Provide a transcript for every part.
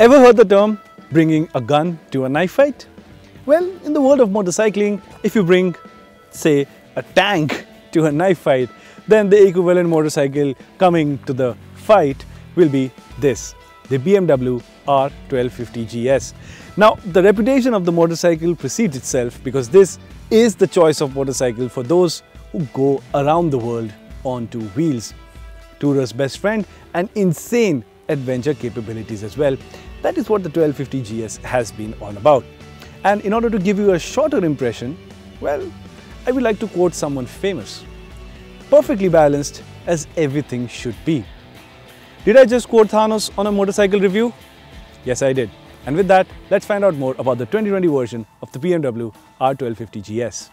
Ever heard the term bringing a gun to a knife fight? Well, in the world of motorcycling, if you bring, say, a tank to a knife fight, then the equivalent motorcycle coming to the fight will be this, the BMW R1250 GS. Now, the reputation of the motorcycle precedes itself because this is the choice of motorcycle for those who go around the world on two wheels. Tourer's best friend and insane adventure capabilities as well. That is what the 1250 GS has been all about. And in order to give you a shorter impression, well, I would like to quote someone famous. Perfectly balanced as everything should be. Did I just quote Thanos on a motorcycle review? Yes, I did. And with that, let's find out more about the 2020 version of the BMW R1250 GS.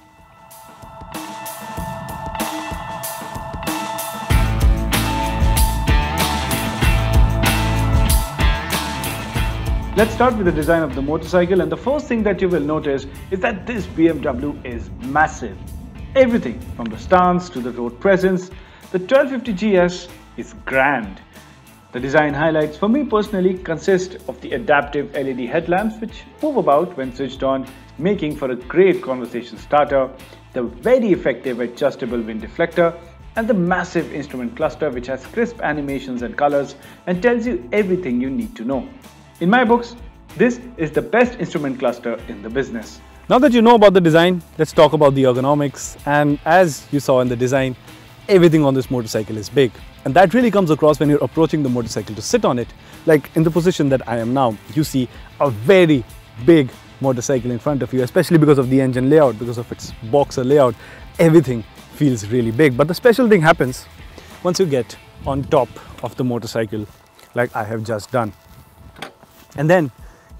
Let's start with the design of the motorcycle, and the first thing that you will notice is that this BMW is massive. Everything from the stance to the road presence, the 1250 GS is grand. The design highlights for me personally consist of the adaptive LED headlamps which move about when switched on, making for a great conversation starter, the very effective adjustable wind deflector, and the massive instrument cluster which has crisp animations and colors and tells you everything you need to know. In my books, this is the best instrument cluster in the business. Now that you know about the design, let's talk about the ergonomics. And as you saw in the design, everything on this motorcycle is big. And that really comes across when you're approaching the motorcycle to sit on it. Like in the position that I am now, you see a very big motorcycle in front of you, especially because of the engine layout, because of its boxer layout. Everything feels really big. But the special thing happens once you get on top of the motorcycle, like I have just done. And then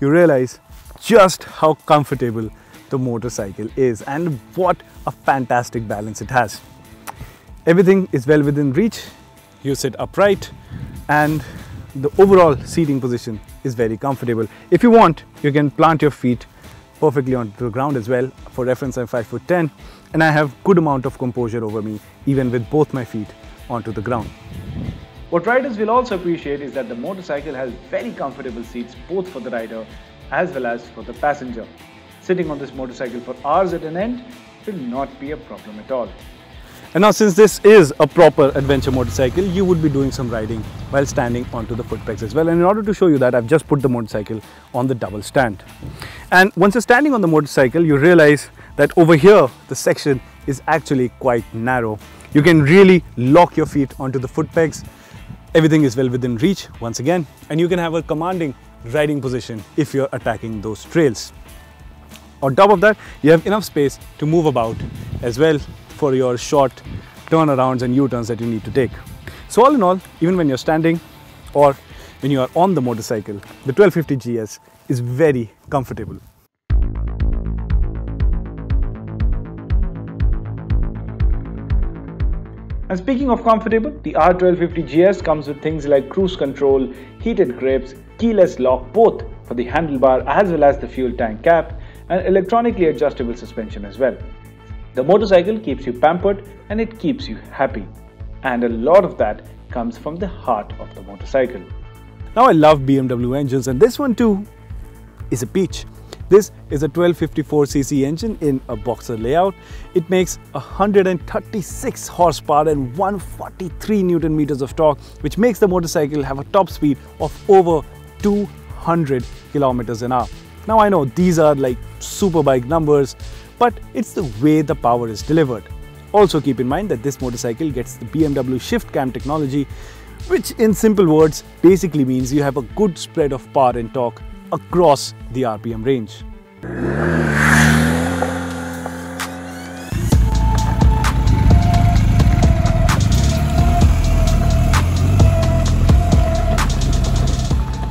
you realize just how comfortable the motorcycle is and what a fantastic balance it has. Everything is well within reach, you sit upright, and the overall seating position is very comfortable. If you want, you can plant your feet perfectly onto the ground as well. For reference, I'm 5'10", and I have good amount of composure over me, even with both my feet onto the ground. What riders will also appreciate is that the motorcycle has very comfortable seats both for the rider as well as for the passenger. Sitting on this motorcycle for hours at an end will not be a problem at all. And now, since this is a proper adventure motorcycle, you would be doing some riding while standing onto the foot pegs as well. And in order to show you that, I've just put the motorcycle on the double stand. And once you're standing on the motorcycle, you realize that over here, the section is actually quite narrow. You can really lock your feet onto the foot pegs. Everything is well within reach once again, and you can have a commanding riding position if you're attacking those trails. On top of that, you have enough space to move about as well for your short turnarounds and U-turns that you need to take. So all in all, even when you're standing or when you are on the motorcycle, the 1250 GS is very comfortable. And speaking of comfortable, the R1250 GS comes with things like cruise control, heated grips, keyless lock both for the handlebar as well as the fuel tank cap, and electronically adjustable suspension as well. The motorcycle keeps you pampered and it keeps you happy. And a lot of that comes from the heart of the motorcycle. Now, I love BMW engines, and this one too is a peach. This is a 1254cc engine in a boxer layout. It makes 136 horsepower and 143 Newton meters of torque, which makes the motorcycle have a top speed of over 200 kilometers an hour. Now, I know these are like superbike numbers, but it's the way the power is delivered. Also keep in mind that this motorcycle gets the BMW Shift Cam technology, which in simple words basically means you have a good spread of power and torque across the RPM range.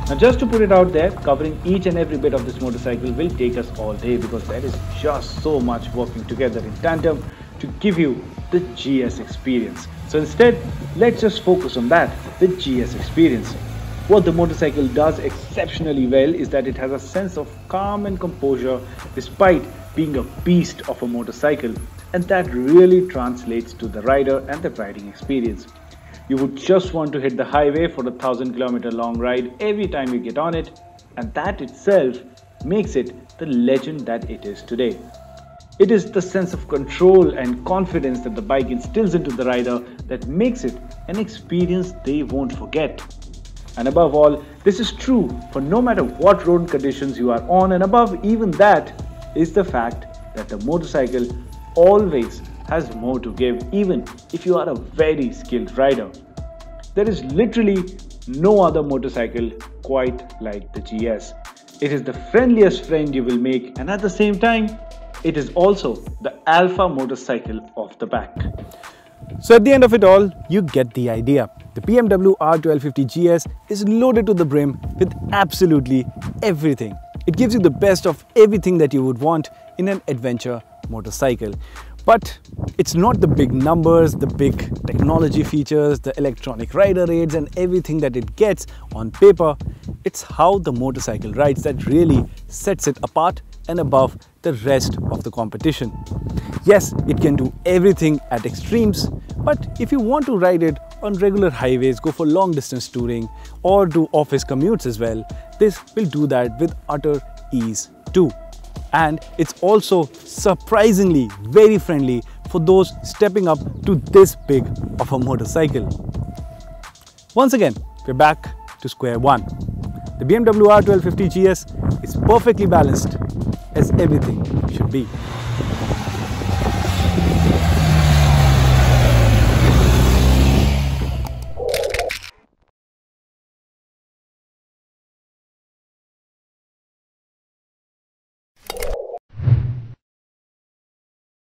Now, just to put it out there, covering each and every bit of this motorcycle will take us all day because there is just so much working together in tandem to give you the GS experience. So instead, let's just focus on that, the GS experience. What the motorcycle does exceptionally well is that it has a sense of calm and composure despite being a beast of a motorcycle, and that really translates to the rider and the riding experience. You would just want to hit the highway for a 1000 kilometer long ride every time you get on it, and that itself makes it the legend that it is today. It is the sense of control and confidence that the bike instills into the rider that makes it an experience they won't forget. And above all, this is true for no matter what road conditions you are on, and above even that is the fact that the motorcycle always has more to give, even if you are a very skilled rider. There is literally no other motorcycle quite like the GS. It is the friendliest friend you will make, and at the same time, it is also the alpha motorcycle of the pack. So at the end of it all, you get the idea. The BMW R1250 GS is loaded to the brim with absolutely everything. It gives you the best of everything that you would want in an adventure motorcycle. But it's not the big numbers, the big technology features, the electronic rider aids and everything that it gets on paper. It's how the motorcycle rides that really sets it apart and above the rest of the competition. Yes, it can do everything at extremes, but if you want to ride it on regular highways, go for long distance touring or do office commutes as well, this will do that with utter ease too. And it's also surprisingly very friendly for those stepping up to this big of a motorcycle. Once again, we're back to square one. The BMW R1250 GS is perfectly balanced, as everything should be.